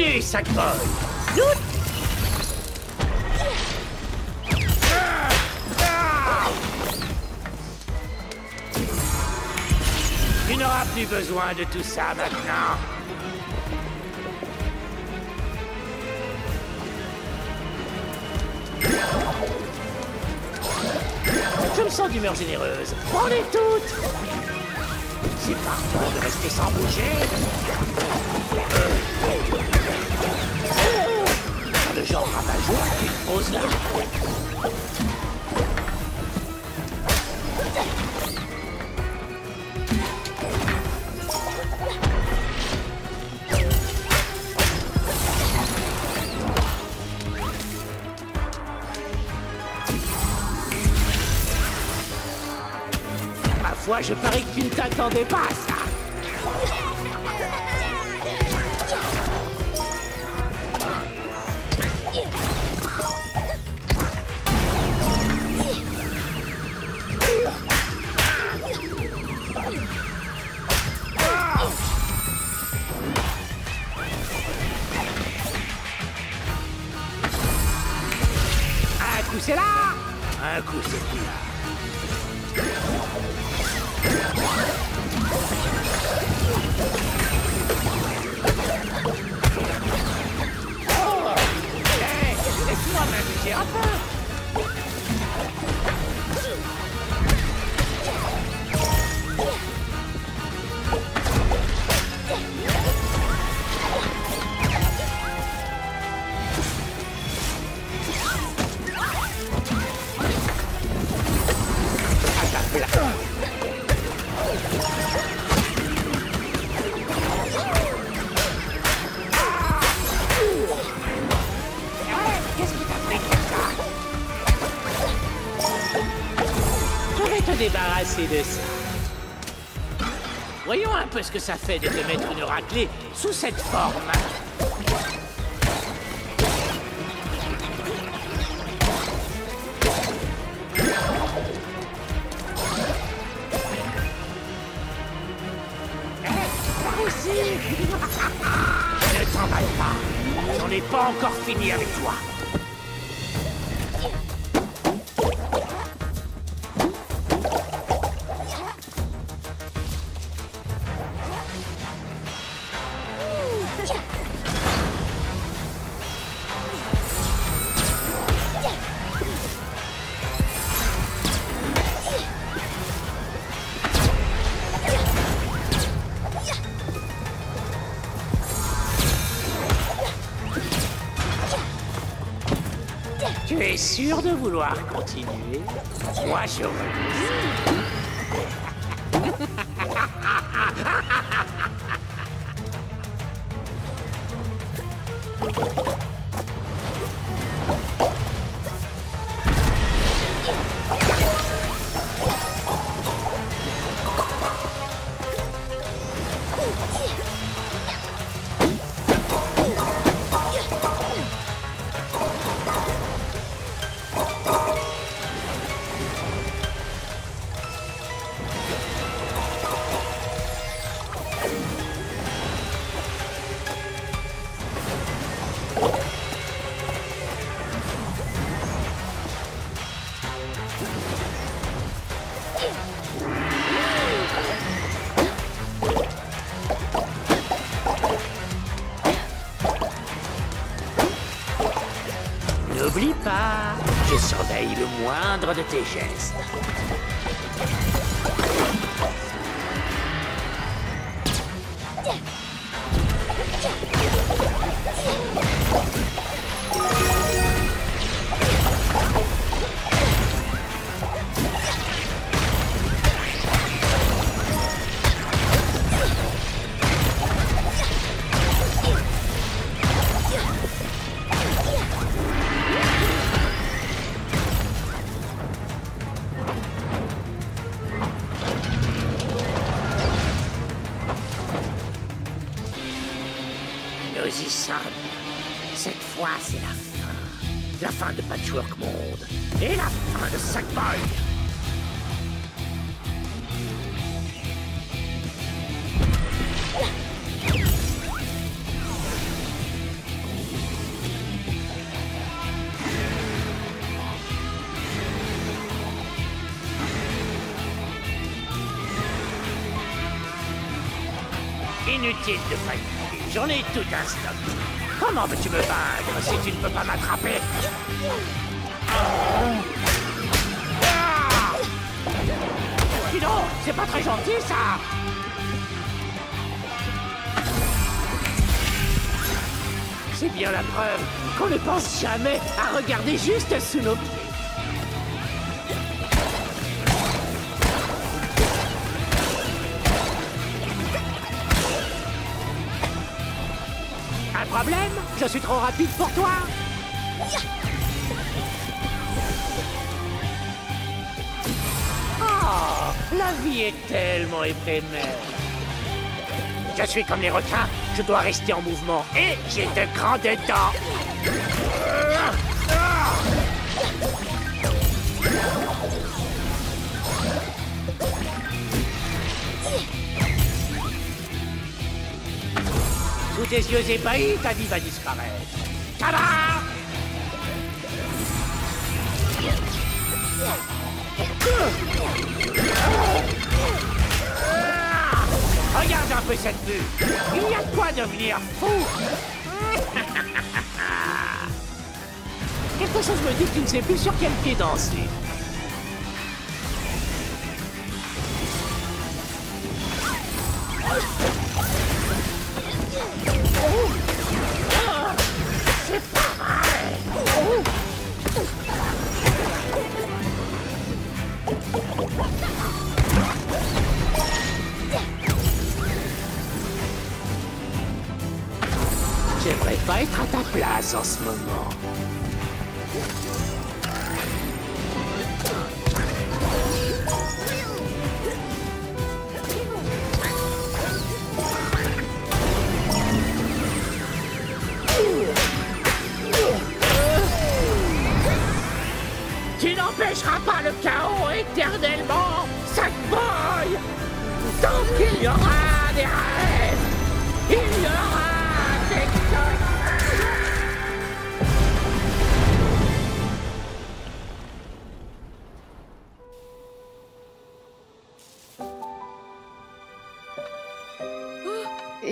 Venez, sac de bol. Tu n'auras plus besoin de tout ça maintenant. Je me sens d'humeur généreuse. Prends-les toutes. C'est parfait de rester sans bouger. Le genre rabat-joie qui pose là. Moi, je parie que tu ne t'attendais pas à ça. Un coup c'est là, un coup c'est plus là. Débarrasser de ça. Voyons un peu ce que ça fait de te mettre une raclée sous cette forme. Ne t'emballe pas. J'en ai pas encore fini avec toi. Tu es sûr de vouloir continuer? Moi, je refuse. N'oublie pas, je surveille le moindre de tes gestes. Cette fois, c'est la fin. La fin de Patchwork Monde. Et la fin de Sackboy. Inutile de paniquer, j'en ai tout un stock. Comment veux-tu me vaincre si tu ne peux pas m'attraper? Dis donc, c'est pas très gentil ça. C'est bien la preuve qu'on ne pense jamais à regarder juste sous nos pieds. Un problème? Je suis trop rapide pour toi? Oh, la vie est tellement éphémère. Je suis comme les requins, je dois rester en mouvement et j'ai de grandes dents. Sous tes yeux ébahis, ta vie va disparaître. Tada! Regarde un peu cette vue. Il y a de quoi devenir fou. Quelque chose me dit qu'il ne sait plus sur quel pied danser. C'est pas vrai. J'aimerais pas être à ta place en ce moment. Tu n'empêcheras pas le chaos éternellement, Sackboy! Tant qu'il y aura des rêves, il y aura...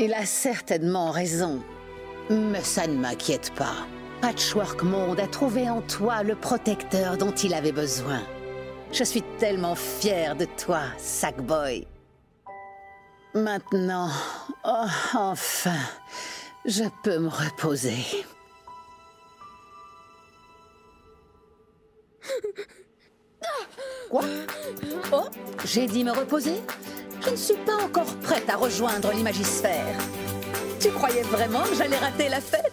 Il a certainement raison, mais ça ne m'inquiète pas. Patchwork Monde a trouvé en toi le protecteur dont il avait besoin. Je suis tellement fière de toi, Sackboy. Maintenant, oh, enfin, je peux me reposer. Quoi? Oh, j'ai dit me reposer? Je ne suis pas encore prête à rejoindre l'imagisphère. Tu croyais vraiment que j'allais rater la fête?